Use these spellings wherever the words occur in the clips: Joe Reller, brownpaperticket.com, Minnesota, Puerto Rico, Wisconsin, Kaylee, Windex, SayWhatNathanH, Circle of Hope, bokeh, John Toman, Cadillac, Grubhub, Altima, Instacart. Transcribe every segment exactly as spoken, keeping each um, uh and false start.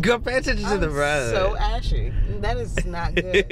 Girl, pay attention to the road. So ashy. That is not good.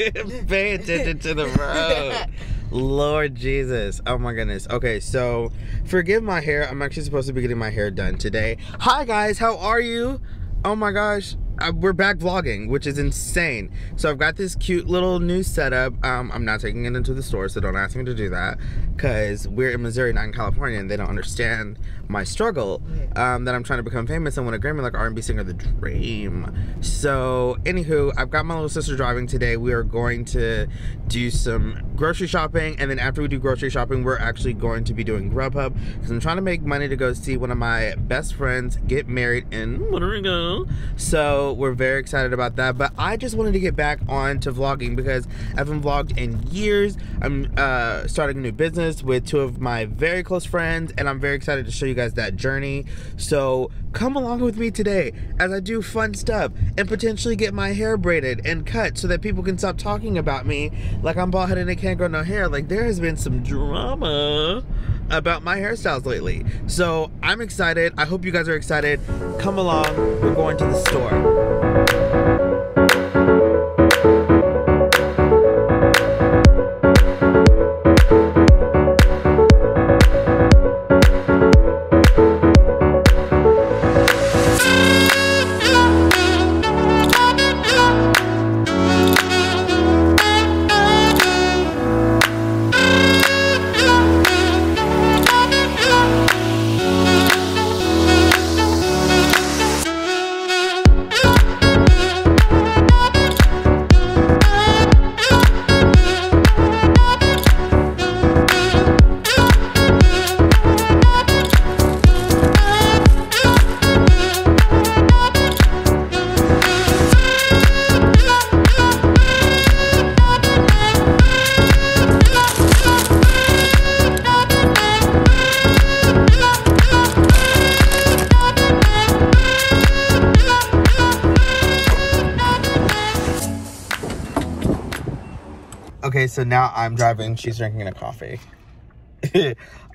Pay attention to the road. Lord Jesus. Oh my goodness. Okay, so forgive my hair. I'm actually supposed to be getting my hair done today. Hi guys, how are you? Oh my gosh. I, we're back vlogging, which is insane. So I've got this cute little new setup. Um, I'm not taking it into the store, so don't ask me to do that, because we're in Missouri, not in California, and they don't understand my struggle, um, that I'm trying to become famous and win a Grammy like R and B singer of the dream. So anywho, I've got my little sister driving today. We are going to do some grocery shopping, and then after we do grocery shopping, we're actually going to be doing Grubhub, because I'm trying to make money to go see one of my best friends get married in Puerto Rico. So we're very excited about that, but I just wanted to get back on to vlogging because I haven't vlogged in years. I'm uh, starting a new business with two of my very close friends, and I'm very excited to show you guys that journey. So come along with me today as I do fun stuff and potentially get my hair braided and cut so that people can stop talking about me like I'm bald headed and can't grow no hair. Like, there has been some drama about my hairstyles lately. So I'm excited. I hope you guys are excited. Come along, we're going to the store. Okay, so now I'm driving, she's drinking a coffee.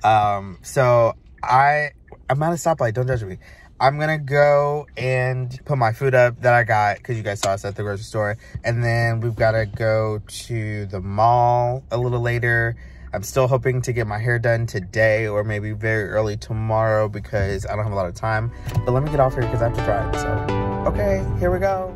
um, so I, I'm at a stoplight, don't judge me. I'm gonna go and put my food up that I got, cause you guys saw us at the grocery store. And then we've gotta go to the mall a little later. I'm still hoping to get my hair done today or maybe very early tomorrow because I don't have a lot of time. But let me get off here cause I have to drive, so. Okay, here we go.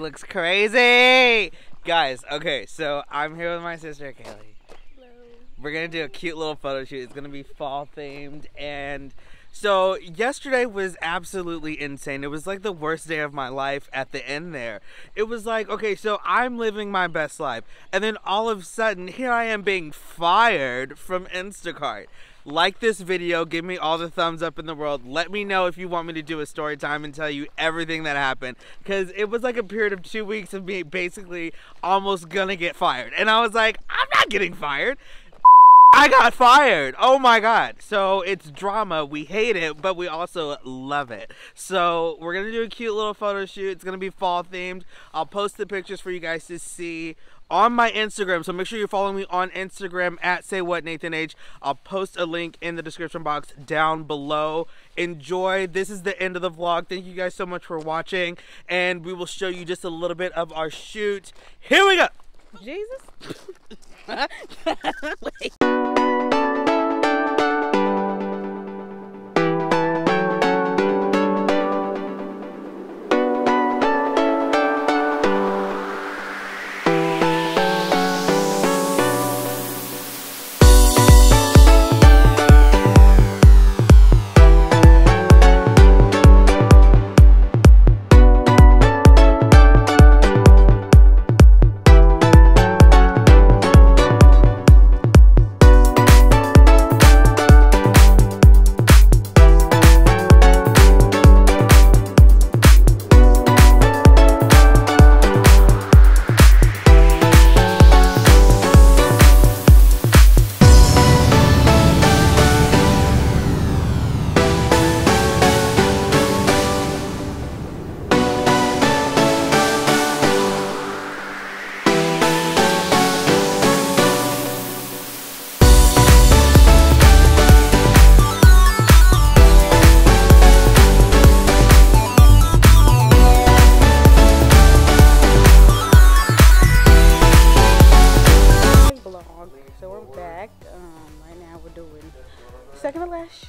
Looks crazy, guys. Okay, so I'm here with my sister Kaylee. Hello. We're gonna do a cute little photo shoot. It's gonna be fall themed, and so yesterday was absolutely insane. It was like the worst day of my life at the end there. It was like, okay, so I'm living my best life, and then all of a sudden here I am being fired from Instacart. Like this video, give me all the thumbs up in the world. Let me know if you want me to do a story time and tell you everything that happened, because it was like a period of two weeks of me basically almost gonna get fired, and I was like, I'm not getting fired. I got fired. Oh my God. So it's drama. We hate it, but we also love it. So we're going to do a cute little photo shoot. It's going to be fall themed. I'll post the pictures for you guys to see on my Instagram. So make sure you're following me on Instagram at SayWhatNathanH. I'll post a link in the description box down below. Enjoy. This is the end of the vlog. Thank you guys so much for watching. And we will show you just a little bit of our shoot. Here we go. Jesus. Wait.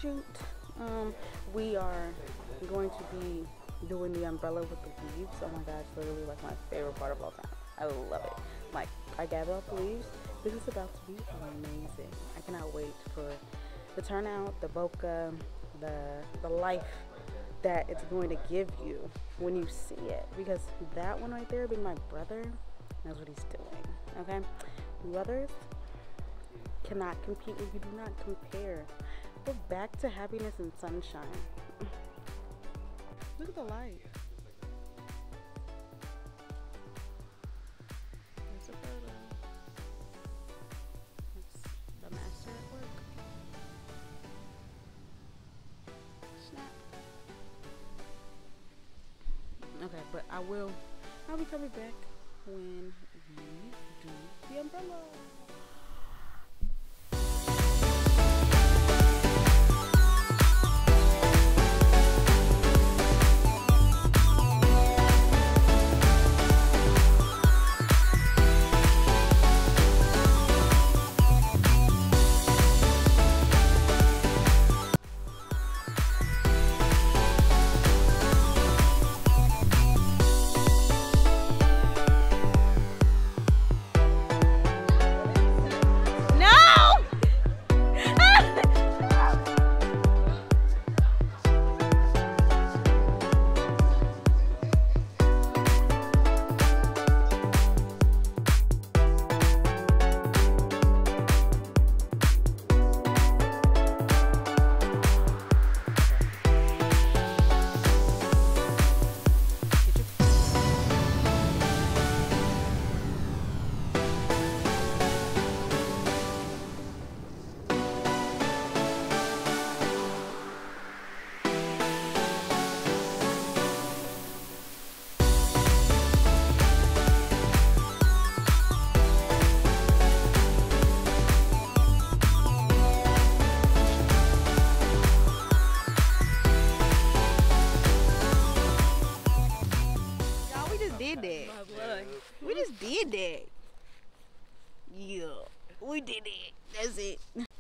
Shoot. Um, we are going to be doing the umbrella with the leaves. Oh my gosh, literally like my favorite part of all time. I love it. Like, I gather up the leaves. This is about to be amazing. I cannot wait for the turnout, the bokeh, the the life that it's going to give you when you see it. Because that one right there being my brother, knows what he's doing. Okay? Brothers cannot compete if you do not compare. Go back to happiness and sunshine. Look at the light. That's a photo. That's the master at work. Snap. Okay, but I will. I'll be coming back when we do the umbrella.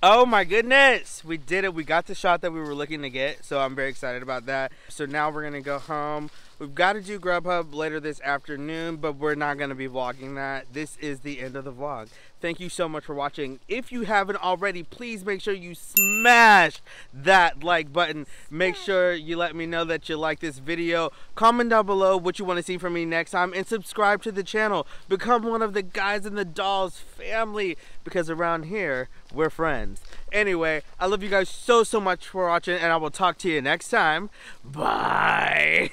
Oh my goodness, we did it. We got the shot that we were looking to get, so I'm very excited about that. So now we're gonna go home. We've got to do Grubhub later this afternoon, but we're not gonna be vlogging that. This is the end of the vlog. Thank you so much for watching. If you haven't already, please make sure you smash that like button. Make sure you let me know that you like this video. Comment down below what you want to see from me next time, and subscribe to the channel. Become one of the guys and the dolls family, because around here, we're friends. Anyway, I love you guys so, so much for watching, and I will talk to you next time. Bye.